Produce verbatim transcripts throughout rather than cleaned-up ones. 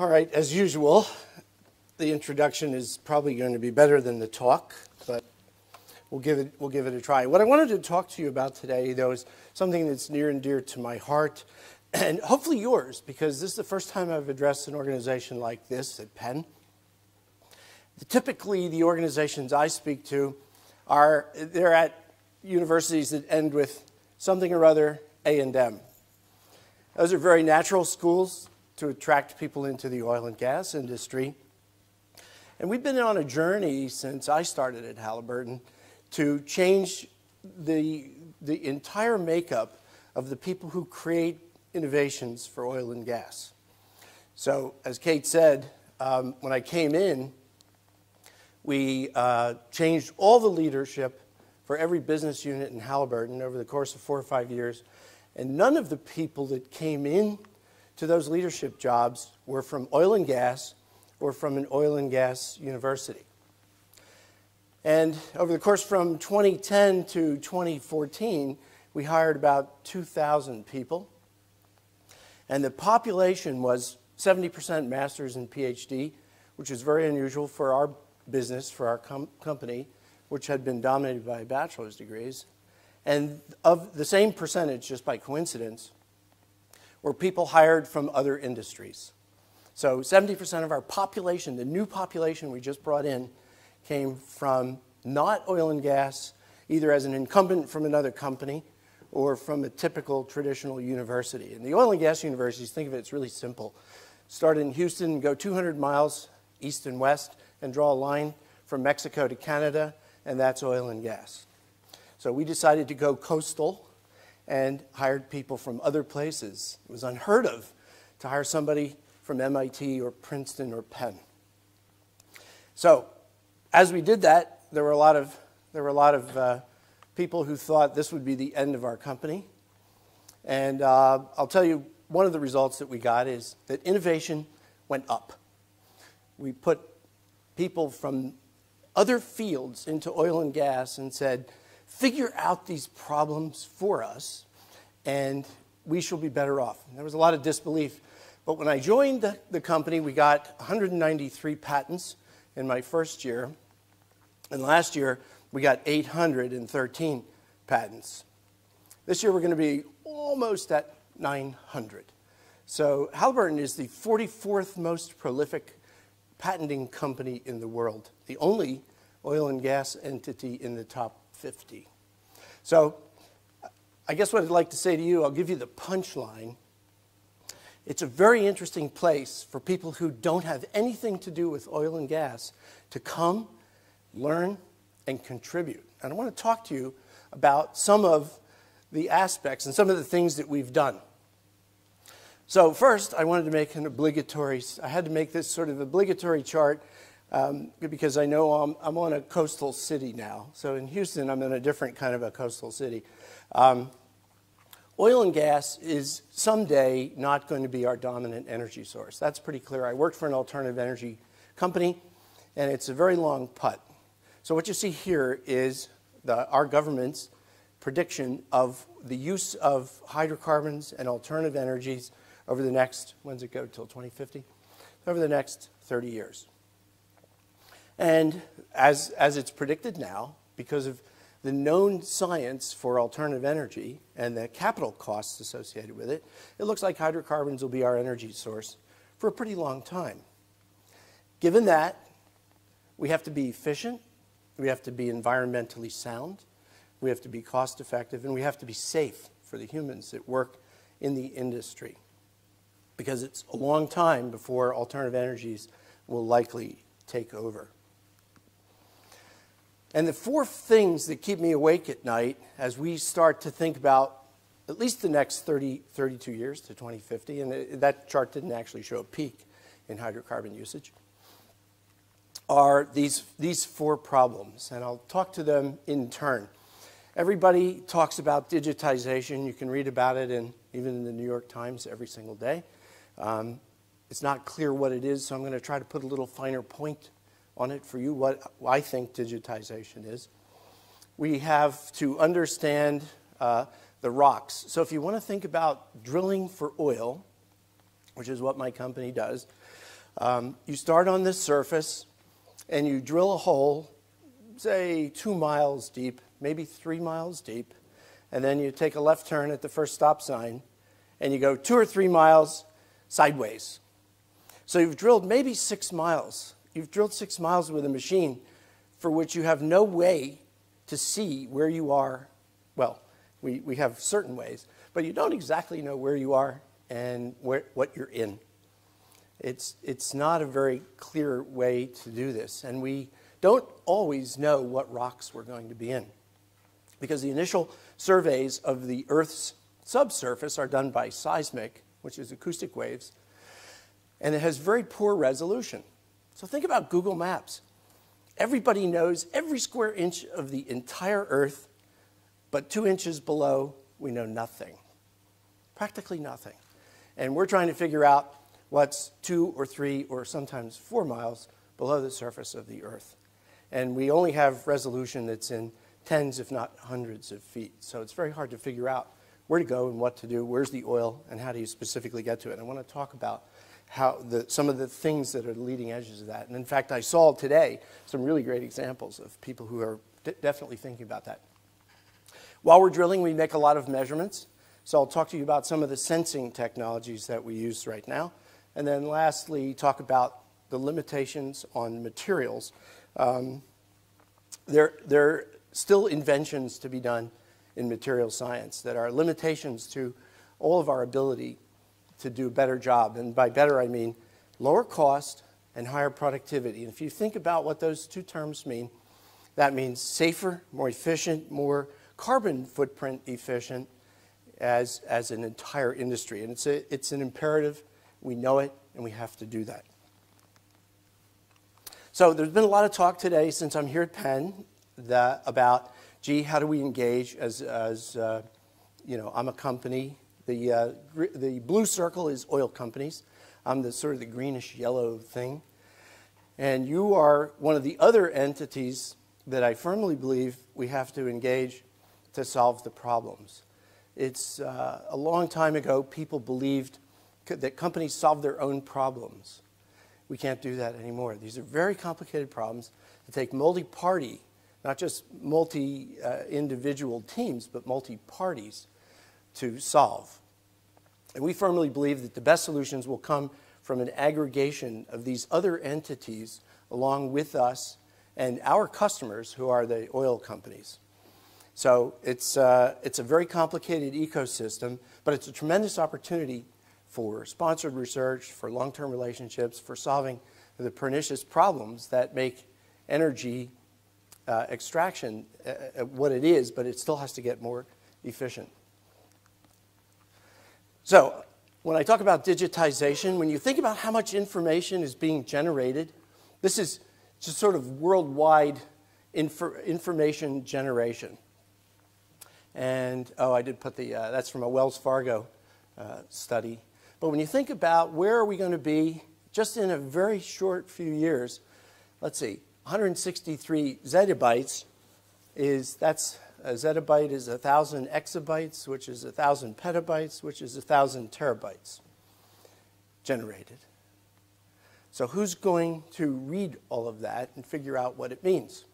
All right, as usual, the introduction is probably going to be better than the talk, but we'll give it, we'll give it a try. What I wanted to talk to you about today, though, is something that's near and dear to my heart, and hopefully yours, because this is the first time I've addressed an organization like this at Penn. Typically, the organizations I speak to are, they're at universities that end with something or other, A and M. Those are very natural schools to attract people into the oil and gas industry. And we've been on a journey since I started at Halliburton to change the, the entire makeup of the people who create innovations for oil and gas. So, as Kate said, um, when I came in, we uh, changed all the leadership for every business unit in Halliburton over the course of four or five years, and none of the people that came in to those leadership jobs were from oil and gas or from an oil and gas university. And over the course from twenty ten to twenty fourteen, we hired about two thousand people, and the population was seventy percent masters and PhD, which is very unusual for our business, for our com company, which had been dominated by bachelor's degrees. And of the same percentage, just by coincidence, were people hired from other industries. So seventy percent of our population, the new population we just brought in, came from not oil and gas, either as an incumbent from another company or from a typical traditional university. And the oil and gas universities, think of it, it's really simple. Start in Houston, go two hundred miles east and west, and draw a line from Mexico to Canada, and that's oil and gas. So we decided to go coastal and hired people from other places. It was unheard of to hire somebody from M I T or Princeton or Penn. So as we did that, there were a lot of, there were a lot of uh, people who thought this would be the end of our company. And uh, I'll tell you, one of the results that we got is that innovation went up. We put people from other fields into oil and gas and said, figure out these problems for us and we shall be better off. And there was a lot of disbelief, but when I joined the, the company, we got one hundred ninety-three patents in my first year, and last year we got eight hundred thirteen patents. This year we're going to be almost at nine hundred. So Halliburton is the forty-fourth most prolific patenting company in the world, the only oil and gas entity in the top fifty. So I guess what I'd like to say to you, I'll give you the punchline. It's a very interesting place for people who don't have anything to do with oil and gas to come, learn, and contribute. And I want to talk to you about some of the aspects and some of the things that we've done. So first, I wanted to make an obligatory, I had to make this sort of obligatory chart um, because I know I'm, I'm on a coastal city now. So in Houston, I'm in a different kind of a coastal city. Um, oil and gas is someday not going to be our dominant energy source. That's pretty clear. I worked for an alternative energy company, and it's a very long putt. So what you see here is the, our government's prediction of the use of hydrocarbons and alternative energies over the next, when's it go, till twenty fifty? Over the next thirty years. And as, as it's predicted now, because of the known science for alternative energy and the capital costs associated with it, it looks like hydrocarbons will be our energy source for a pretty long time. Given that, we have to be efficient, we have to be environmentally sound, we have to be cost effective, and we have to be safe for the humans that work in the industry, because it's a long time before alternative energies will likely take over. And the four things that keep me awake at night as we start to think about at least the next thirty, thirty-two years to twenty fifty, and that chart didn't actually show a peak in hydrocarbon usage, are these, these four problems, and I'll talk to them in turn. Everybody talks about digitization. You can read about it in, even in the New York Times every single day. Um, it's not clear what it is, so I'm going to try to put a little finer point on it for you, what I think digitization is. We have to understand uh, the rocks. So if you want to think about drilling for oil, which is what my company does, Um, you start on this surface, and you drill a hole, say, two miles deep, maybe three miles deep, and then you take a left turn at the first stop sign, and you go two or three miles sideways. So you've drilled maybe six miles. You've drilled six miles with a machine for which you have no way to see where you are. Well, we, we have certain ways, but you don't exactly know where you are and where, what you're in. It's, it's not a very clear way to do this, and we don't always know what rocks we're going to be in, because the initial surveys of the Earth's subsurface are done by seismic, which is acoustic waves, and it has very poor resolution. So think about Google Maps. Everybody knows every square inch of the entire Earth, but two inches below, we know nothing, practically nothing. And we're trying to figure out what's two or three or sometimes four miles below the surface of the Earth. And we only have resolution that's in tens, if not hundreds of feet. So it's very hard to figure out where to go and what to do, where's the oil, and how do you specifically get to it. And I want to talk about how the, some of the things that are the leading edges of that. And in fact, I saw today some really great examples of people who are d definitely thinking about that. While we're drilling, we make a lot of measurements. So I'll talk to you about some of the sensing technologies that we use right now. And then lastly, talk about the limitations on materials. Um, there, there are still inventions to be done in material science that are limitations to all of our ability to do a better job. And by better, I mean lower cost and higher productivity. And if you think about what those two terms mean, that means safer, more efficient, more carbon footprint efficient as, as an entire industry. And it's, a, it's an imperative. We know it, and we have to do that. So there's been a lot of talk today since I'm here at Penn that, about, gee, how do we engage as, as uh, you know, I'm a company. The, uh, the blue circle is oil companies. I'm the sort of the greenish yellow thing. And you are one of the other entities that I firmly believe we have to engage to solve the problems. It's uh, a long time ago, people believed that companies solve their own problems. We can't do that anymore. These are very complicated problems that take multi-party, not just multi-individual uh, teams, but multi-parties to solve. And we firmly believe that the best solutions will come from an aggregation of these other entities along with us and our customers, who are the oil companies. So it's, uh, it's a very complicated ecosystem, but it's a tremendous opportunity for sponsored research, for long-term relationships, for solving the pernicious problems that make energy uh, extraction uh, what it is, but it still has to get more efficient. So when I talk about digitization, when you think about how much information is being generated, this is just sort of worldwide inf information generation. And, oh, I did put the, uh, that's from a Wells Fargo uh, study. But when you think about where are we going to be just in a very short few years, let's see, one hundred sixty-three zettabytes is, that's, a zettabyte is one thousand exabytes, which is one thousand petabytes, which is one thousand terabytes generated. So who's going to read all of that and figure out what it means?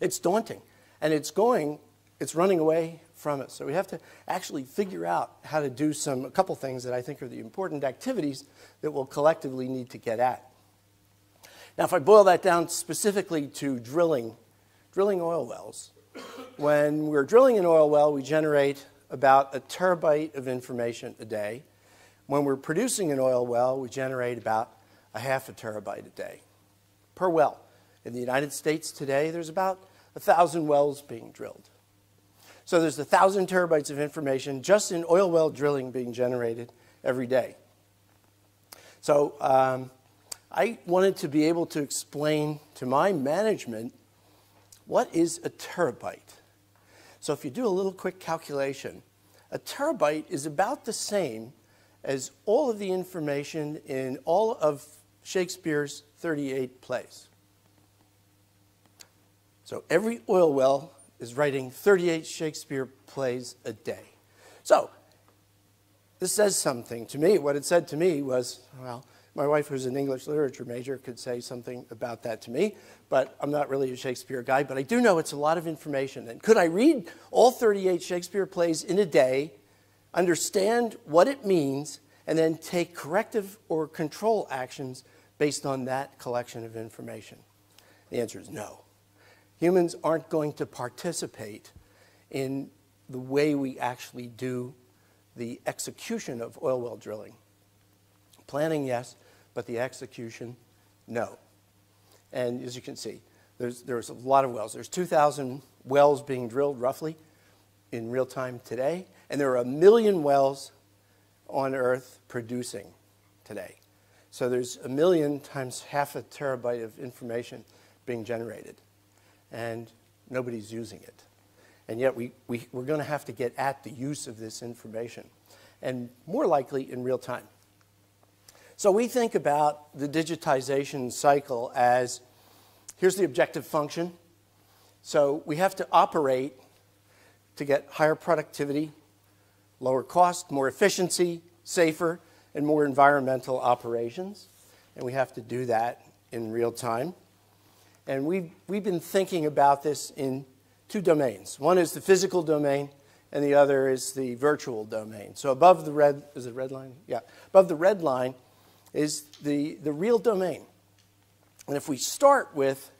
It's daunting, and it's going, it's running away from us. So we have to actually figure out how to do some, a couple things that I think are the important activities that we'll collectively need to get at. Now, if I boil that down specifically to drilling, drilling oil wells, when we're drilling an oil well, we generate about a terabyte of information a day. When we're producing an oil well, we generate about a half a terabyte a day per well. In the United States today, there's about one thousand wells being drilled. So there's one thousand terabytes of information just in oil well drilling being generated every day. So um, I wanted to be able to explain to my management what is a terabyte. So if you do a little quick calculation, a terabyte is about the same as all of the information in all of Shakespeare's thirty-eight plays. So every oil well is writing thirty-eight Shakespeare plays a day. So this says something to me. What it said to me was, well, My wife, who's an English literature major, could say something about that to me, but I'm not really a Shakespeare guy, but I do know it's a lot of information. And could I read all thirty-eight Shakespeare plays in a day, understand what it means, and then take corrective or control actions based on that collection of information? The answer is no. Humans aren't going to participate in the way we actually do the execution of oil well drilling. Planning, yes, but the execution, no. And as you can see, there's, there's a lot of wells. There's two thousand wells being drilled, roughly, in real time today. And there are a million wells on Earth producing today. So there's a million times half a terabyte of information being generated. And nobody's using it. And yet we, we, we're going to have to get at the use of this information, and more likely in real time. So we think about the digitization cycle as, here's the objective function. So we have to operate to get higher productivity, lower cost, more efficiency, safer, and more environmental operations. And we have to do that in real time. And we've, we've been thinking about this in two domains. One is the physical domain, and the other is the virtual domain. So above the red, is it red line? Yeah, above the red line is the, the real domain. And if we start with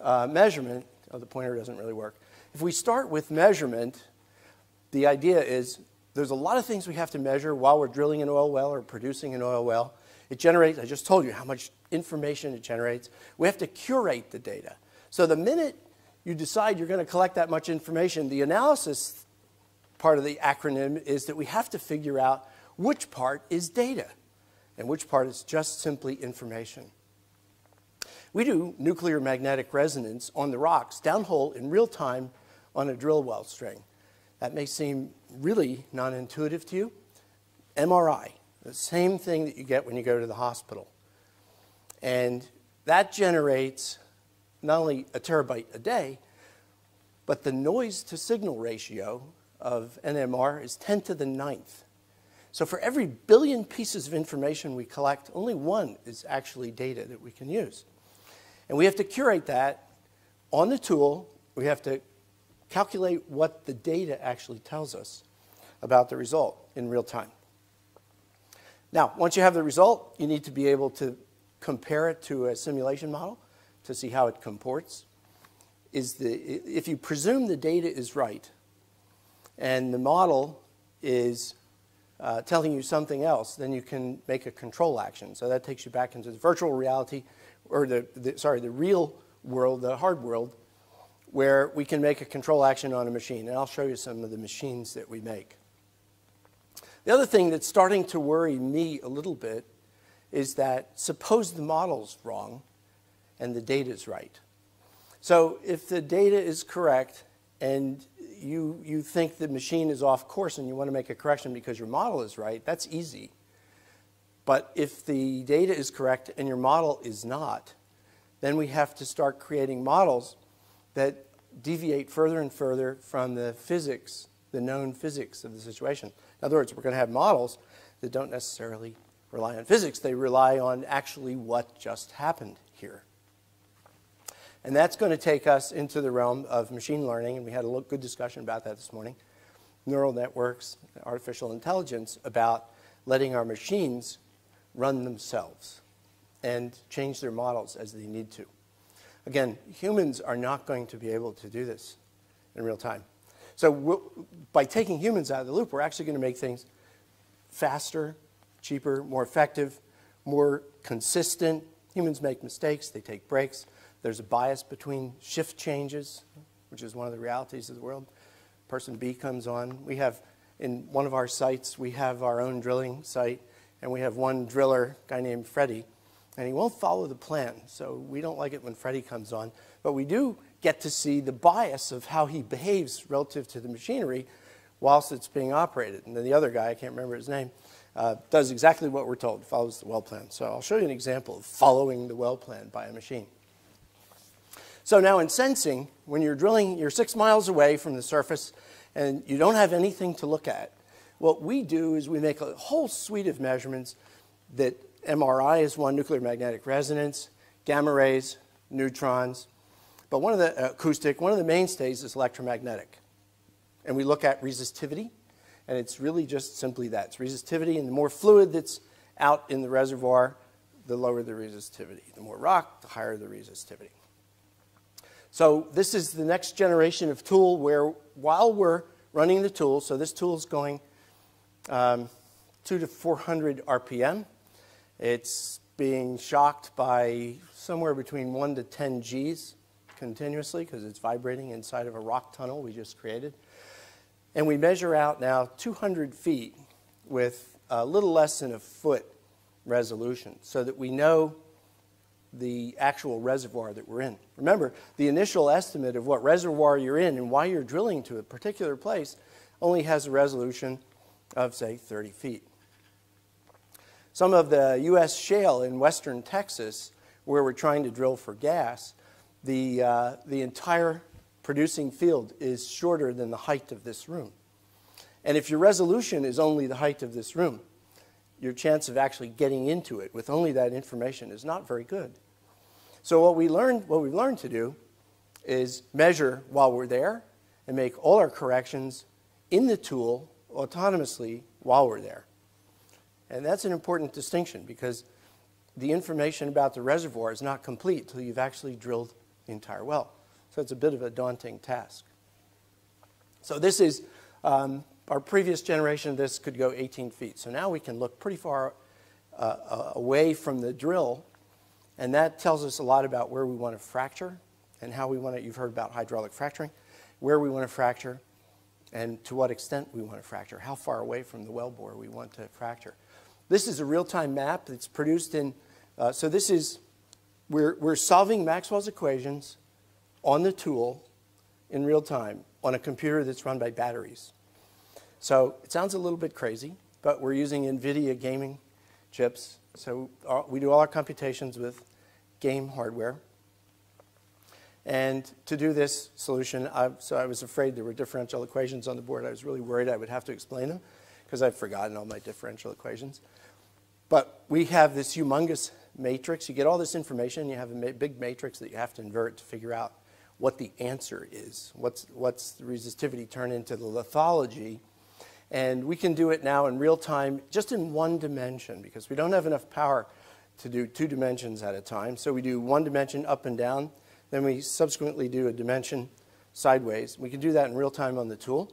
uh, measurement, oh, the pointer doesn't really work. If we start with measurement, the idea is there's a lot of things we have to measure while we're drilling an oil well or producing an oil well. It generates, I just told you how much information it generates. We have to curate the data. So the minute you decide you're going to collect that much information, the analysis part of the acronym is that we have to figure out which part is data and which part is just simply information. We do nuclear magnetic resonance on the rocks, downhole in real time on a drill well string. That may seem really non-intuitive to you. M R I, the same thing that you get when you go to the hospital. And that generates not only a terabyte a day, but the noise to signal ratio of N M R is ten to the ninth. So for every billion pieces of information we collect, only one is actually data that we can use. And we have to curate that on the tool. We have to calculate what the data actually tells us about the result in real time. Now, once you have the result, you need to be able to compare it to a simulation model to see how it comports. Is the, if you presume the data is right and the model is uh, telling you something else, then you can make a control action. So that takes you back into the virtual reality, or the, the sorry, the real world, the hard world, where we can make a control action on a machine. And I'll show you some of the machines that we make. The other thing that's starting to worry me a little bit is that suppose the model's wrong and the data is right. So if the data is correct and you, you think the machine is off course and you want to make a correction because your model is right, that's easy. But if the data is correct and your model is not, then we have to start creating models that deviate further and further from the physics, the known physics of the situation. In other words, we're going to have models that don't necessarily rely on physics. They rely on actually what just happened here. And that's going to take us into the realm of machine learning, and we had a good discussion about that this morning. Neural networks, artificial intelligence, about letting our machines run themselves and change their models as they need to. Again, humans are not going to be able to do this in real time. So we'll, by taking humans out of the loop, we're actually going to make things faster, cheaper, more effective, more consistent. Humans make mistakes. They take breaks. There's a bias between shift changes, which is one of the realities of the world. Person B comes on. We have, in one of our sites, we have our own drilling site, and we have one driller, a guy named Freddie, and he won't follow the plan. So we don't like it when Freddie comes on. But we do get to see the bias of how he behaves relative to the machinery whilst it's being operated. And then the other guy, I can't remember his name, Uh, does exactly what we're told, follows the well plan. So I'll show you an example of following the well plan by a machine. So now in sensing, when you're drilling, you're six miles away from the surface and you don't have anything to look at. What we do is we make a whole suite of measurements that M R I is one, nuclear magnetic resonance, gamma rays, neutrons. But one of the uh, acoustic, one of the mainstays is electromagnetic. And we look at resistivity, and it's really just simply that. It's resistivity, and the more fluid that's out in the reservoir, the lower the resistivity. The more rock, the higher the resistivity. So this is the next generation of tool where while we're running the tool, so this tool is going um, two to four hundred R P M. It's being shocked by somewhere between one to ten Gs continuously because it's vibrating inside of a rock tunnel we just created. And we measure out now two hundred feet with a little less than a foot resolution so that we know the actual reservoir that we're in. Remember, the initial estimate of what reservoir you're in and why you're drilling to a particular place only has a resolution of, say, thirty feet. Some of the U S shale in western Texas, where we're trying to drill for gas, the, uh, the entire producing field is shorter than the height of this room. And if your resolution is only the height of this room, your chance of actually getting into it with only that information is not very good. So what we learned, what we've learned to do is measure while we're there and make all our corrections in the tool autonomously while we're there. And that's an important distinction because the information about the reservoir is not complete until you've actually drilled the entire well. So it's a bit of a daunting task. So this is um, our previous generation of this could go eighteen feet. So now we can look pretty far uh, away from the drill, and that tells us a lot about where we want to fracture and how we want to, you've heard about hydraulic fracturing, where we want to fracture and to what extent we want to fracture, how far away from the wellbore we want to fracture. This is a real-time map that's produced in, uh, so this is, we're, we're solving Maxwell's equations on the tool in real time on a computer that's run by batteries. So it sounds a little bit crazy, but we're using NVIDIA gaming chips. So our, we do all our computations with game hardware. And to do this solution, I, so I was afraid there were differential equations on the board. I was really worried I would have to explain them, because I've forgotten all my differential equations. But we have this humongous matrix. You get all this information. You have a ma big matrix that you have to invert to figure out what the answer is. What's, what's the resistivity turn into the lithology? And we can do it now in real time, just in one dimension, because we don't have enough power to do two dimensions at a time. So we do one dimension up and down. Then we subsequently do a dimension sideways. We can do that in real time on the tool.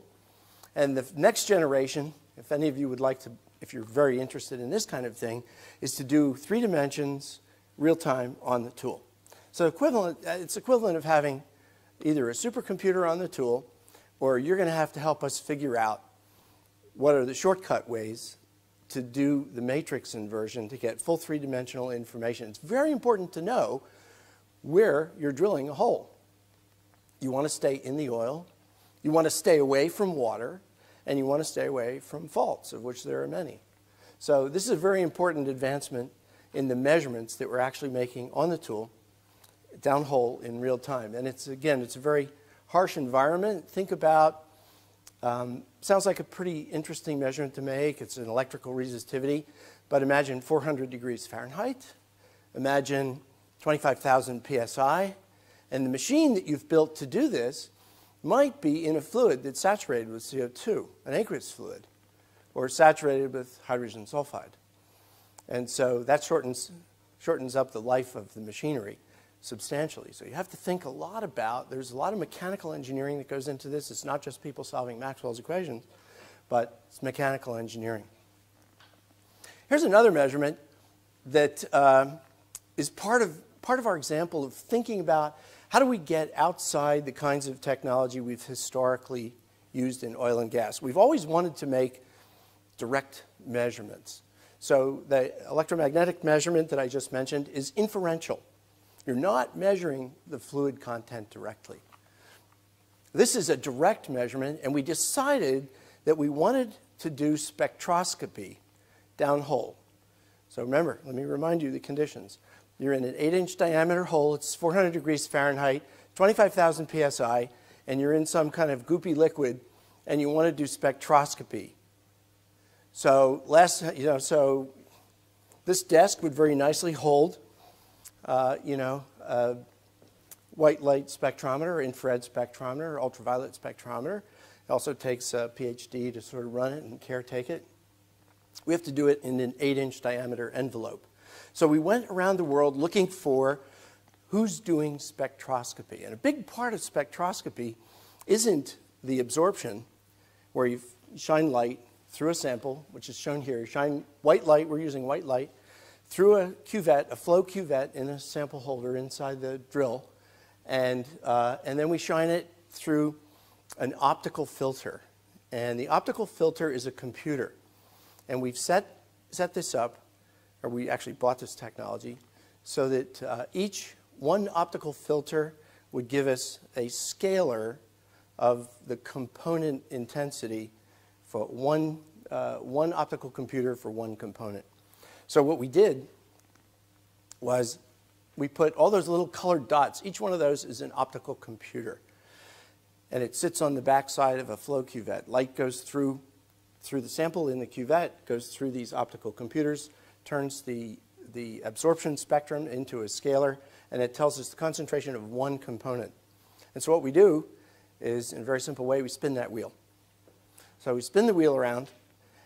And the next generation, if any of you would like to, if you're very interested in this kind of thing, is to do three dimensions real time on the tool. So equivalent, it's equivalent of having either a supercomputer on the tool, or you're going to have to help us figure out what are the shortcut ways to do the matrix inversion to get full three-dimensional information. It's very important to know where you're drilling a hole. You want to stay in the oil. You want to stay away from water. And you want to stay away from faults, of which there are many. So this is a very important advancement in the measurements that we're actually making on the tool downhole in real time. And it's, again, it's a very harsh environment. Think about, um, sounds like a pretty interesting measurement to make. It's an electrical resistivity. But imagine four hundred degrees Fahrenheit. Imagine twenty-five thousand P S I. And the machine that you've built to do this might be in a fluid that's saturated with C O two, an aqueous fluid, or saturated with hydrogen sulfide. And so that shortens, shortens up the life of the machinery substantially. So you have to think a lot about, there's a lot of mechanical engineering that goes into this. It's not just people solving Maxwell's equations, but it's mechanical engineering. Here's another measurement that uh, is part of, part of our example of thinking about how do we get outside the kinds of technology we've historically used in oil and gas? We've always wanted to make direct measurements. So the electromagnetic measurement that I just mentioned is inferential. You're not measuring the fluid content directly. This is a direct measurement, and we decided that we wanted to do spectroscopy downhole. So remember, let me remind you the conditions. You're in an eight-inch diameter hole. It's four hundred degrees Fahrenheit, twenty-five thousand P S I, and you're in some kind of goopy liquid, and you want to do spectroscopy. So last, you know, so This desk would very nicely hold, uh, you know, uh, white light spectrometer, infrared spectrometer, ultraviolet spectrometer. It also takes a PhD to sort of run it and caretake it. We have to do it in an eight inch diameter envelope. So we went around the world looking for who's doing spectroscopy. And a big part of spectroscopy isn't the absorption, where you shine light through a sample, which is shown here. Shine white light, we're using white light, through a cuvette, a flow cuvette in a sample holder inside the drill. And, uh, and then we shine it through an optical filter. And the optical filter is a computer. And we've set, set this up, or we actually bought this technology, so that uh, each one optical filter would give us a scalar of the component intensity for one, uh, one optical computer for one component. So what we did was we put all those little colored dots. Each one of those is an optical computer. And it sits on the backside of a flow cuvette. Light goes through, through the sample in the cuvette, goes through these optical computers, turns the, the absorption spectrum into a scalar, and it tells us the concentration of one component. And so what we do is, in a very simple way, we spin that wheel. So we spin the wheel around,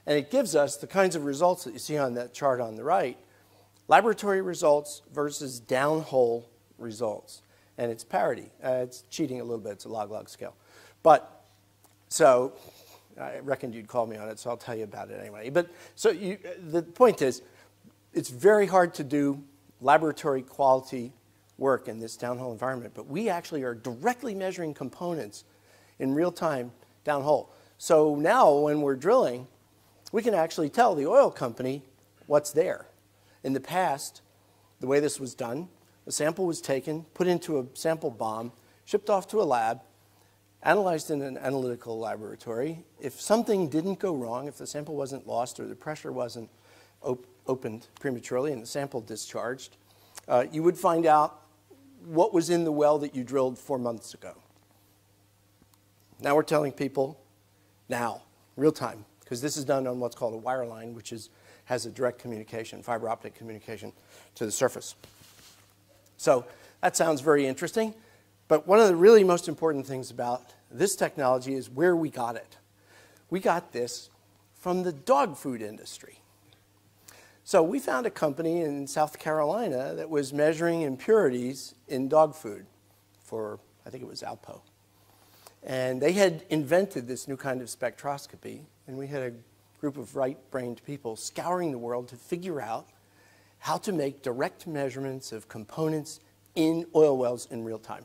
and it gives us the kinds of results that you see on that chart on the right. Laboratory results versus downhole results. And it's parity. Uh, it's cheating a little bit. It's a log-log scale. But so I reckoned you'd call me on it, so I'll tell you about it anyway. But so you, the point is, it's very hard to do laboratory quality work in this downhole environment. But we actually are directly measuring components in real time downhole. So now when we're drilling, we can actually tell the oil company what's there. In the past, the way this was done, a sample was taken, put into a sample bomb, shipped off to a lab, analyzed in an analytical laboratory. If something didn't go wrong, if the sample wasn't lost or the pressure wasn't op opened prematurely and the sample discharged, uh, you would find out what was in the well that you drilled four months ago. Now we're telling people now, real time, because this is done on what's called a wire line, which is has a direct communication, fiber optic communication to the surface. So that sounds very interesting. But one of the really most important things about this technology is where we got it. We got this from the dog food industry. So we found a company in South Carolina that was measuring impurities in dog food for, I think it was Alpo. And they had invented this new kind of spectroscopy. And we had a group of right-brained people scouring the world to figure out how to make direct measurements of components in oil wells in real time.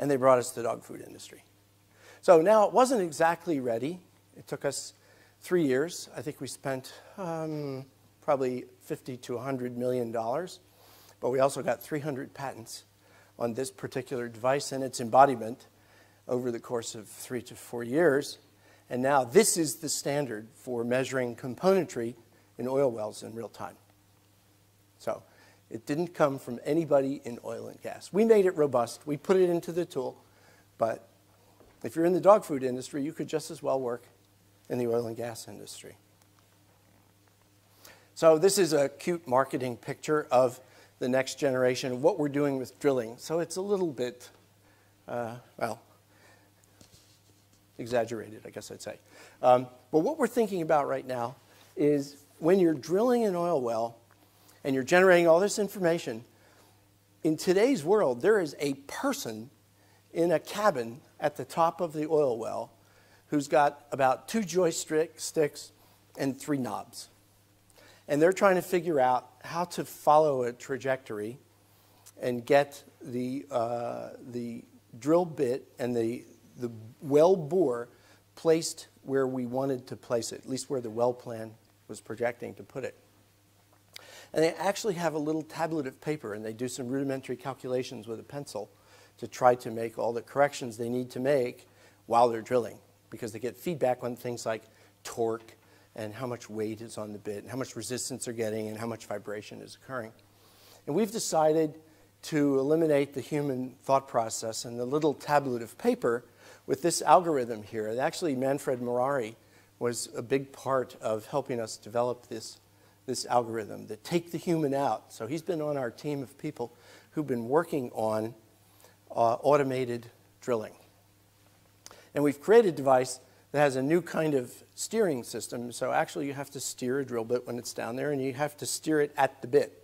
And they brought us the dog food industry. So now it wasn't exactly ready. It took us three years. I think we spent um, probably fifty to one hundred million dollars. But we also got three hundred patents on this particular device and its embodiment over the course of three to four years. And now this is the standard for measuring componentry in oil wells in real time. So it didn't come from anybody in oil and gas. We made it robust. We put it into the tool. But if you're in the dog food industry, you could just as well work in the oil and gas industry. So this is a cute marketing picture of the next generation of what we're doing with drilling. So it's a little bit, uh, well, exaggerated, I guess I'd say. Um, but what we're thinking about right now is when you're drilling an oil well and you're generating all this information, in today's world, there is a person in a cabin at the top of the oil well who's got about two joysticks and three knobs. And they're trying to figure out how to follow a trajectory and get the, uh, the drill bit and the the well bore placed where we wanted to place it, at least where the well plan was projecting to put it. And they actually have a little tablet of paper, and they do some rudimentary calculations with a pencil to try to make all the corrections they need to make while they're drilling, because they get feedback on things like torque and how much weight is on the bit and how much resistance they're getting and how much vibration is occurring. And we've decided to eliminate the human thought process and the little tablet of paper with this algorithm here. Actually, Manfred Morari was a big part of helping us develop this this algorithm that take the human out. So he's been on our team of people who've been working on uh, automated drilling. And we've created a device that has a new kind of steering system. So actually you have to steer a drill bit when it's down there, and you have to steer it at the bit.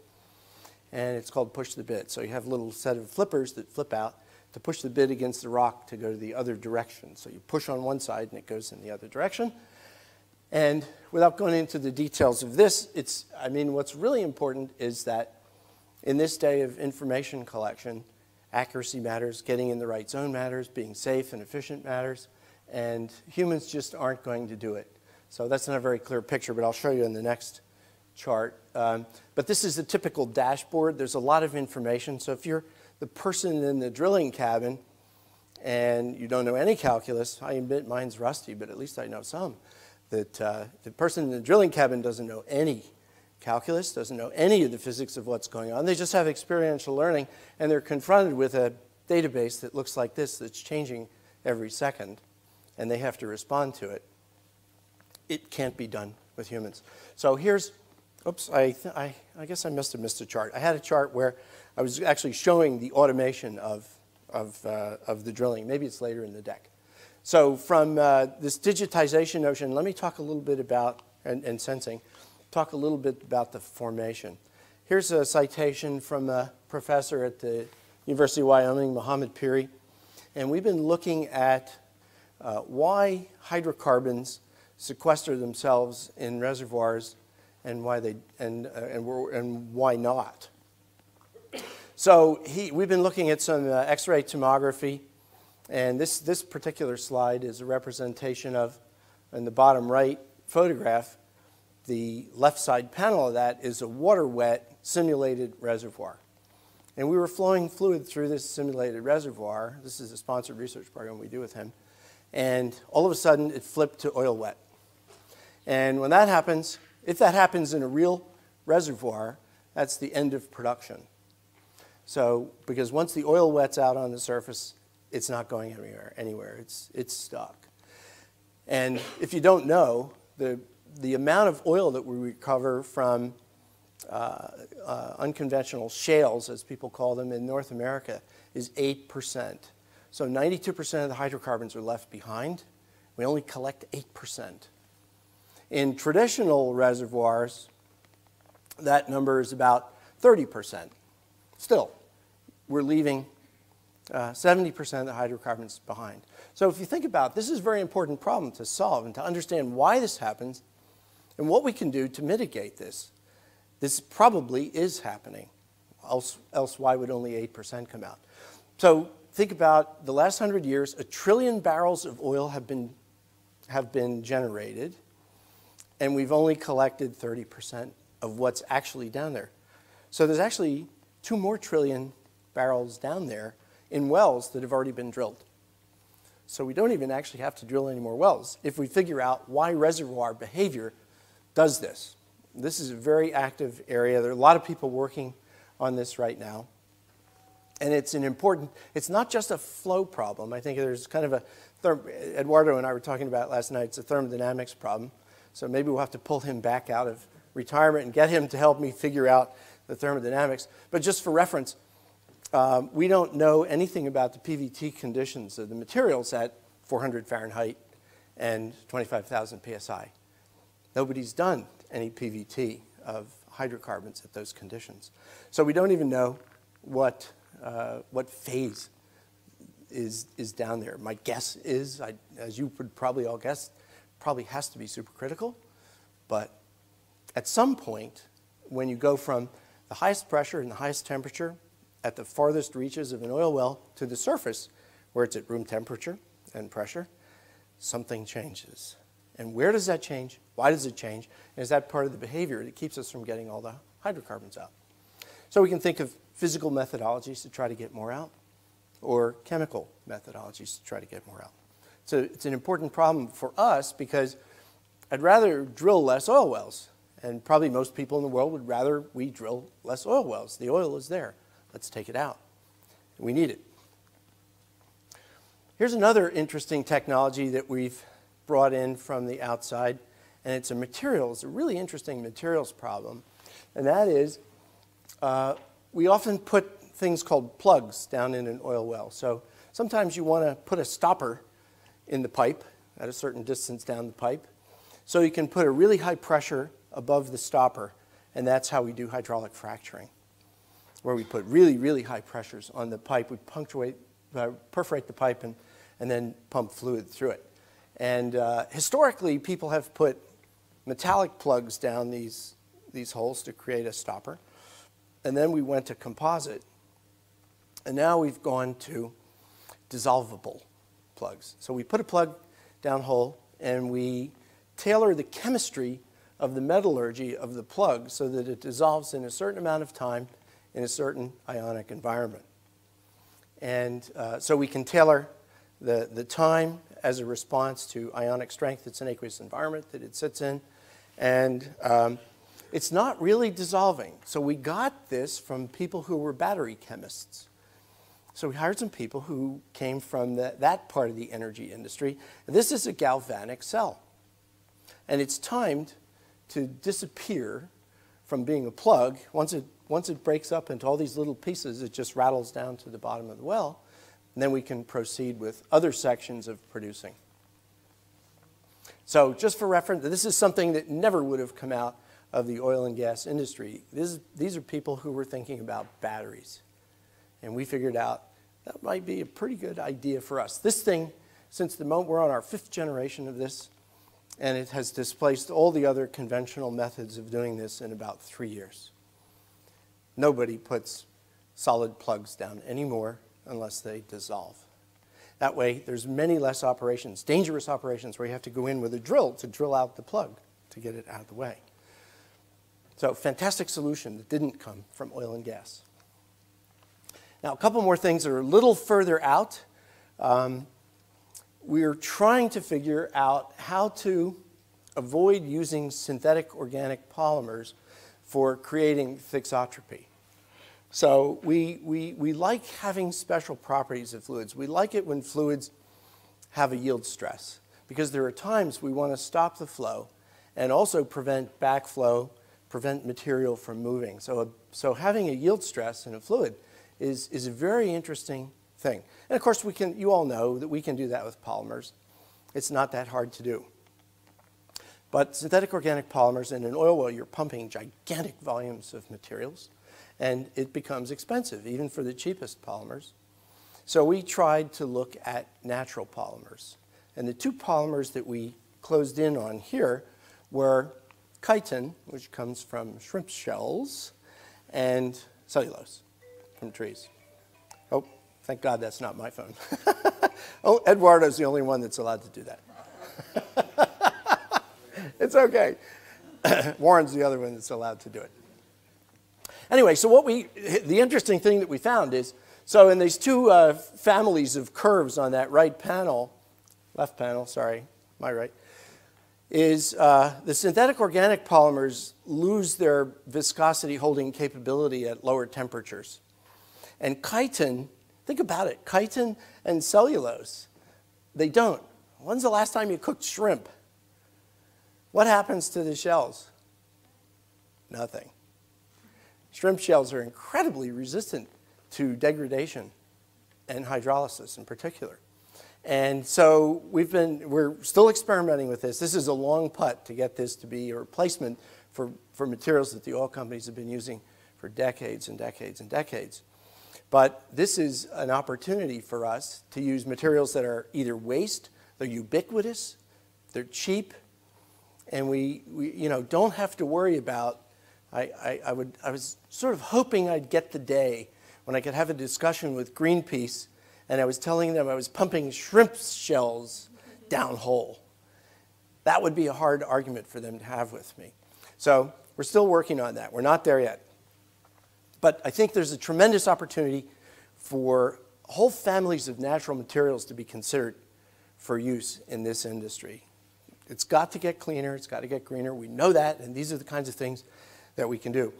And it's called push the bit. So you have a little set of flippers that flip out to push the bit against the rock to go to the other direction. So you push on one side and it goes in the other direction. And without going into the details of this, it's, I mean, what's really important is that in this day of information collection, accuracy matters, getting in the right zone matters, being safe and efficient matters, and humans just aren't going to do it. So that's not a very clear picture, but I'll show you in the next chart. Um, but this is the typical dashboard. There's a lot of information. So if you're the person in the drilling cabin and you don't know any calculus, I admit mine's rusty, but at least I know some. That uh, the person in the drilling cabin doesn't know any calculus, doesn't know any of the physics of what's going on. They just have experiential learning, and they're confronted with a database that looks like this, that's changing every second, and they have to respond to it. It can't be done with humans. So here's, oops, I, th I, I guess I must have missed a chart. I had a chart where I was actually showing the automation of, of, uh, of the drilling. Maybe it's later in the deck. So from uh, this digitization notion, let me talk a little bit about, and, and sensing, talk a little bit about the formation. Here's a citation from a professor at the University of Wyoming, Mohammed Piri. And we've been looking at uh, why hydrocarbons sequester themselves in reservoirs and why, they, and, uh, and, we're, and why not. So he, we've been looking at some uh, X-ray tomography. And this, this particular slide is a representation of, in the bottom right photograph, the left side panel of that is a water-wet simulated reservoir. And we were flowing fluid through this simulated reservoir. This is a sponsored research program we do with him. And all of a sudden, it flipped to oil-wet. And when that happens, if that happens in a real reservoir, that's the end of production. So, because once the oil wets out on the surface, it's not going anywhere, anywhere. It's, it's stuck. And if you don't know, the, the amount of oil that we recover from uh, uh, unconventional shales, as people call them in North America, is eight percent. So ninety-two percent of the hydrocarbons are left behind. We only collect eight percent. In traditional reservoirs, that number is about thirty percent. Still, we're leaving Uh, seventy percent of the hydrocarbons behind. So if you think about it, this is a very important problem to solve and to understand why this happens and what we can do to mitigate this. This probably is happening. Else, else why would only eight percent come out? So think about the last hundred years, a trillion barrels of oil have been, have been generated, and we've only collected thirty percent of what's actually down there. So there's actually two more trillion barrels down there in wells that have already been drilled. So we don't even actually have to drill any more wells if we figure out why reservoir behavior does this. This is a very active area. There are a lot of people working on this right now. And it's an important, it's not just a flow problem. I think there's kind of a, Eduardo and I were talking about it last night, it's a thermodynamics problem. So maybe we'll have to pull him back out of retirement and get him to help me figure out the thermodynamics. But just for reference, Um, we don't know anything about the P V T conditions of the materials at four hundred Fahrenheit and twenty-five thousand P S I. Nobody's done any P V T of hydrocarbons at those conditions. So we don't even know what, uh, what phase is, is down there. My guess is, I, as you would probably all guess, probably has to be supercritical. But at some point, when you go from the highest pressure and the highest temperature at the farthest reaches of an oil well to the surface, where it's at room temperature and pressure, something changes. And where does that change? Why does it change? And is that part of the behavior that keeps us from getting all the hydrocarbons out? So we can think of physical methodologies to try to get more out, or chemical methodologies to try to get more out. So it's an important problem for us, because I'd rather drill less oil wells. And probably most people in the world would rather we drill less oil wells. The oil is there. Let's take it out. We need it. Here's another interesting technology that we've brought in from the outside, and it's a materials, a really interesting materials problem, and that is uh, we often put things called plugs down in an oil well. So sometimes you want to put a stopper in the pipe at a certain distance down the pipe, so you can put a really high pressure above the stopper, and that's how we do hydraulic fracturing, where we put really, really high pressures on the pipe. We punctuate, uh, perforate the pipe and, and then pump fluid through it. And uh, historically, people have put metallic plugs down these, these holes to create a stopper. And then we went to composite. And now we've gone to dissolvable plugs. So we put a plug down hole, and we tailor the chemistry of the metallurgy of the plug so that it dissolves in a certain amount of time in a certain ionic environment. And uh, so we can tailor the, the time as a response to ionic strength. It's an aqueous environment that it sits in. And um, it's not really dissolving. So we got this from people who were battery chemists. So we hired some people who came from the, that part of the energy industry. And this is a galvanic cell. And it's timed to disappear from being a plug. Once it, once it breaks up into all these little pieces, it just rattles down to the bottom of the well. And then we can proceed with other sections of producing. So just for reference, this is something that never would have come out of the oil and gas industry. This, these are people who were thinking about batteries. And we figured out that might be a pretty good idea for us. This thing, since the moment we're on our fifth generation of this, and it has displaced all the other conventional methods of doing this in about three years. Nobody puts solid plugs down anymore unless they dissolve. That way, there's many less operations, dangerous operations, where you have to go in with a drill to drill out the plug to get it out of the way. So fantastic solution that didn't come from oil and gas. Now, a couple more things that are a little further out. Um, we're trying to figure out how to avoid using synthetic organic polymers for creating thixotropy. So we, we, we like having special properties of fluids. We like it when fluids have a yield stress, because there are times we want to stop the flow and also prevent backflow, prevent material from moving. So, a, so having a yield stress in a fluid is, is a very interesting thing. And of course, we can, you all know that we can do that with polymers. It's not that hard to do. But synthetic organic polymers in an oil well, you're pumping gigantic volumes of materials. And it becomes expensive, even for the cheapest polymers. So we tried to look at natural polymers. And the two polymers that we closed in on here were chitin, which comes from shrimp shells, and cellulose from trees. Oh, thank God that's not my phone. Oh, Eduardo's the only one that's allowed to do that. It's OK. Warren's the other one that's allowed to do it. Anyway, so what we, the interesting thing that we found is, so in these two uh, families of curves on that right panel, left panel, sorry, my right, is uh, the synthetic organic polymers lose their viscosity holding capability at lower temperatures. And chitin, think about it, chitin and cellulose, they don't. When's the last time you cooked shrimp? What happens to the shells? Nothing. Shrimp shells are incredibly resistant to degradation and hydrolysis in particular. And so we've been, we're still experimenting with this. This is a long putt to get this to be a replacement for, for materials that the oil companies have been using for decades and decades and decades. But this is an opportunity for us to use materials that are either waste, they're ubiquitous, they're cheap, and we, we you know, don't have to worry about. I, I, would, I was sort of hoping I'd get the day when I could have a discussion with Greenpeace, and I was telling them I was pumping shrimp shells downhole. That would be a hard argument for them to have with me. So we're still working on that. We're not there yet. But I think there's a tremendous opportunity for whole families of natural materials to be considered for use in this industry. It's got to get cleaner. It's got to get greener. We know that, and these are the kinds of things that we can do.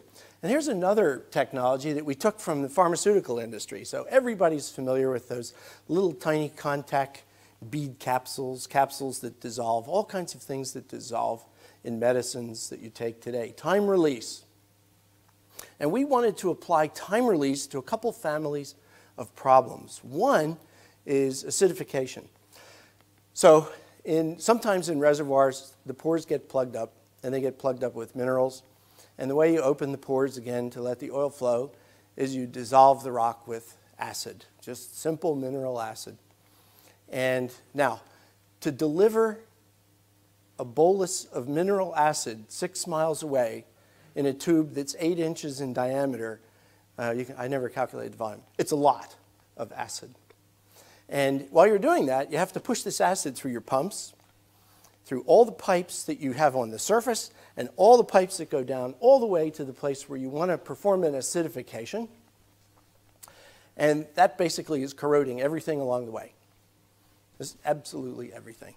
And here's another technology that we took from the pharmaceutical industry. So everybody's familiar with those little tiny contact bead capsules, capsules that dissolve, all kinds of things that dissolve in medicines that you take today. Time release. And we wanted to apply time release to a couple families of problems. One is acidification. So in, sometimes in reservoirs, the pores get plugged up, and they get plugged up with minerals. And the way you open the pores again to let the oil flow is you dissolve the rock with acid, just simple mineral acid. And now, to deliver a bolus of mineral acid six miles away in a tube that's eight inches in diameter, uh, you can, I never calculated the volume. It's a lot of acid. And while you're doing that, you have to push this acid through your pumps, through all the pipes that you have on the surface, and all the pipes that go down all the way to the place where you want to perform an acidification. And that basically is corroding everything along the way. This is absolutely everything.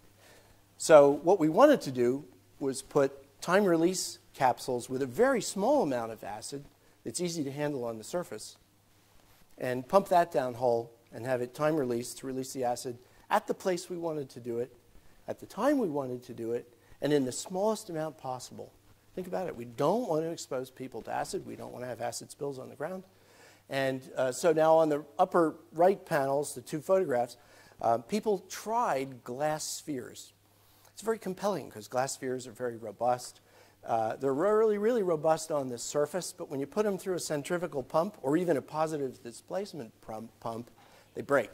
So what we wanted to do was put time release capsules with a very small amount of acid that's easy to handle on the surface and pump that down hole and have it time release to release the acid at the place we wanted to do it, at the time we wanted to do it, and in the smallest amount possible. Think about it. We don't want to expose people to acid. We don't want to have acid spills on the ground. And uh, so now on the upper right panels, the two photographs, uh, people tried glass spheres. It's very compelling because glass spheres are very robust. Uh, they're really, really robust on the surface, but when you put them through a centrifugal pump or even a positive displacement pump, they break.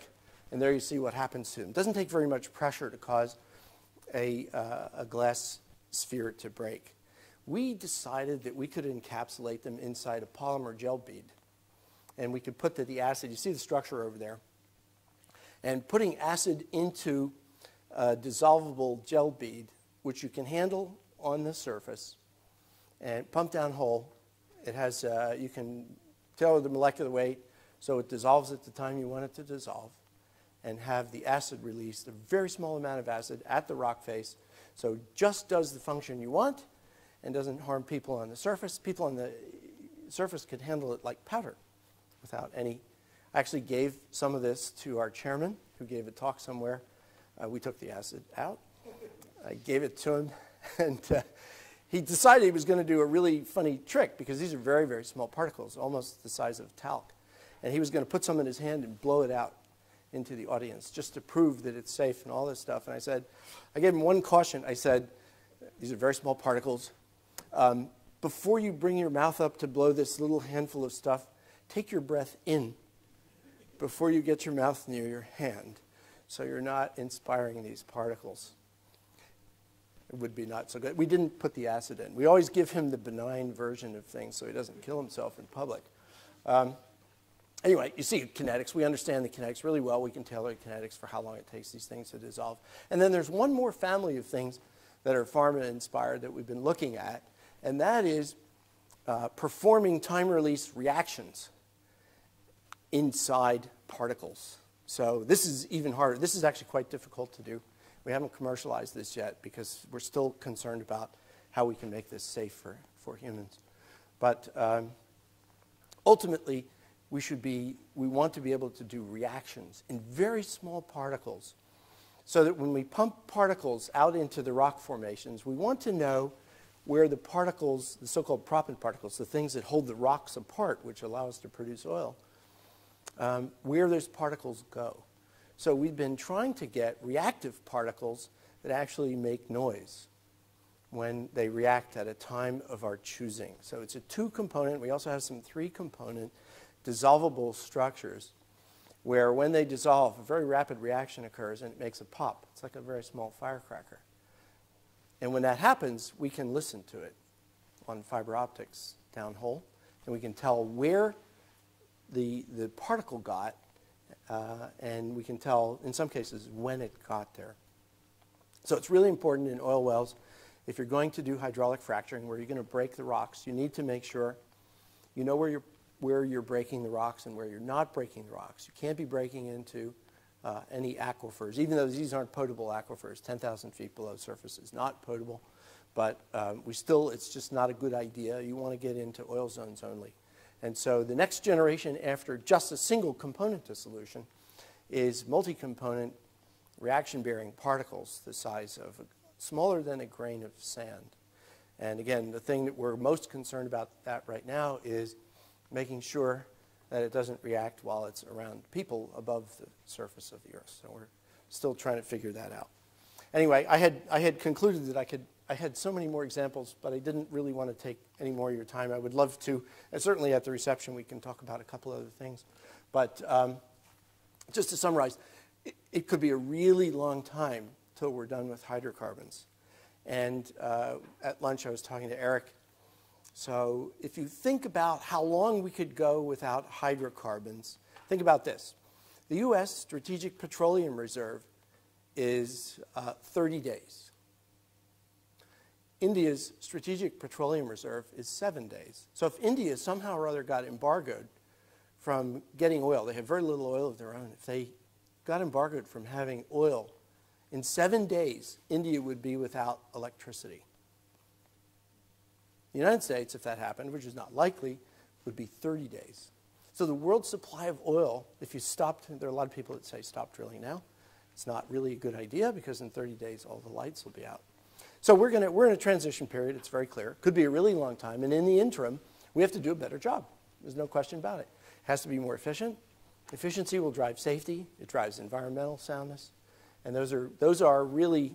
And there you see what happens to them. It doesn't take very much pressure to cause a, uh, a glass sphere to break. We decided that we could encapsulate them inside a polymer gel bead. And we could put the, the acid, you see the structure over there. And putting acid into a dissolvable gel bead, which you can handle on the surface, and pump down hole. It has, uh, you can tell the molecular weight, so it dissolves at the time you want it to dissolve, and have the acid released, a very small amount of acid at the rock face. So just does the function you want and doesn't harm people on the surface. People on the surface could handle it like powder without any. I actually gave some of this to our chairman who gave a talk somewhere. Uh, we took the acid out. I gave it to him. And uh, he decided he was going to do a really funny trick because these are very, very small particles, almost the size of talc. And he was going to put some in his hand and blow it out into the audience just to prove that it's safe and all this stuff. And I said, I gave him one caution. I said, these are very small particles. Um, before you bring your mouth up to blow this little handful of stuff, take your breath in before you get your mouth near your hand so you're not inspiring these particles. It would be not so good. We didn't put the acid in. We always give him the benign version of things so he doesn't kill himself in public. Um, anyway, you see kinetics. We understand the kinetics really well. We can tailor the kinetics for how long it takes these things to dissolve. And then there's one more family of things that are pharma-inspired that we've been looking at, and that is uh, performing time-release reactions inside particles. So this is even harder. This is actually quite difficult to do. We haven't commercialized this yet because we're still concerned about how we can make this safe for, for humans. But um, ultimately, we should be, we want to be able to do reactions in very small particles so that when we pump particles out into the rock formations, we want to know where the particles, the so-called propellant particles, the things that hold the rocks apart, which allow us to produce oil, um, where those particles go. So we've been trying to get reactive particles that actually make noise when they react at a time of our choosing. So it's a two-component. We also have some three-component dissolvable structures where when they dissolve, a very rapid reaction occurs, and it makes a pop. It's like a very small firecracker. And when that happens, we can listen to it on fiber optics downhole, and we can tell where the, the particle got. Uh, and we can tell, in some cases, when it got there. So it's really important in oil wells, if you're going to do hydraulic fracturing, where you're going to break the rocks, you need to make sure you know where you're, where you're breaking the rocks and where you're not breaking the rocks. You can't be breaking into uh, any aquifers, even though these aren't potable aquifers. ten thousand feet below surface is not potable, but um, we still, it's just not a good idea. You want to get into oil zones only. And so the next generation after just a single component to solution is multi-component reaction-bearing particles the size of a, smaller than a grain of sand. And again, the thing that we're most concerned about that right now is making sure that it doesn't react while it's around people above the surface of the Earth. So we're still trying to figure that out. Anyway, I had, I had concluded that I could, I had so many more examples, but I didn't really want to take any more of your time. I would love to, and certainly at the reception we can talk about a couple other things. But um, just to summarize, it, it could be a really long time till we're done with hydrocarbons. And uh, at lunch I was talking to Eric. So if you think about how long we could go without hydrocarbons, think about this. The U S Strategic Petroleum Reserve is uh, thirty days. India's Strategic Petroleum Reserve is seven days. So if India somehow or other got embargoed from getting oil, they have very little oil of their own. If they got embargoed from having oil, in seven days, India would be without electricity. The United States, if that happened, which is not likely, would be thirty days. So the world supply of oil, if you stopped, there are a lot of people that say stop drilling now. It's not really a good idea because in thirty days all the lights will be out. So we're gonna, we're in a transition period, it's very clear. Could be a really long time, and in the interim, we have to do a better job. There's no question about it. It has to be more efficient. Efficiency will drive safety, it drives environmental soundness, and those are, those are really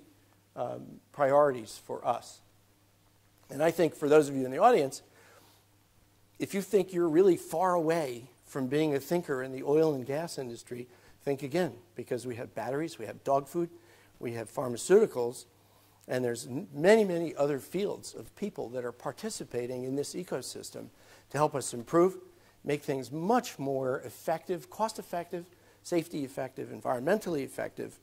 um, priorities for us. And I think for those of you in the audience, if you think you're really far away from being a thinker in the oil and gas industry, think again, because we have batteries, we have dog food, we have pharmaceuticals, and there's many, many other fields of people that are participating in this ecosystem to help us improve, make things much more effective, cost-effective, safety-effective, environmentally effective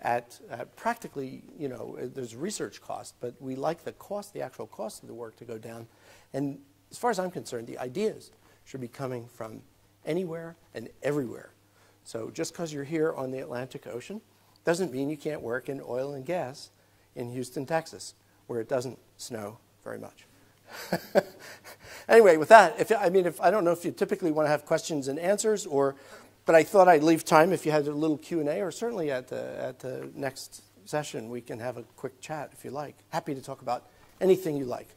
at, at practically, you know, there's research cost, but we like the cost, the actual cost of the work to go down. And as far as I'm concerned, the ideas should be coming from anywhere and everywhere. So just because you're here on the Atlantic Ocean doesn't mean you can't work in oil and gas in Houston, Texas, where it doesn't snow very much. Anyway, with that, if, I mean, if, I don't know if you typically want to have questions and answers, or, but I thought I'd leave time if you had a little Q and A, or certainly at the, at the next session we can have a quick chat if you like. Happy to talk about anything you like.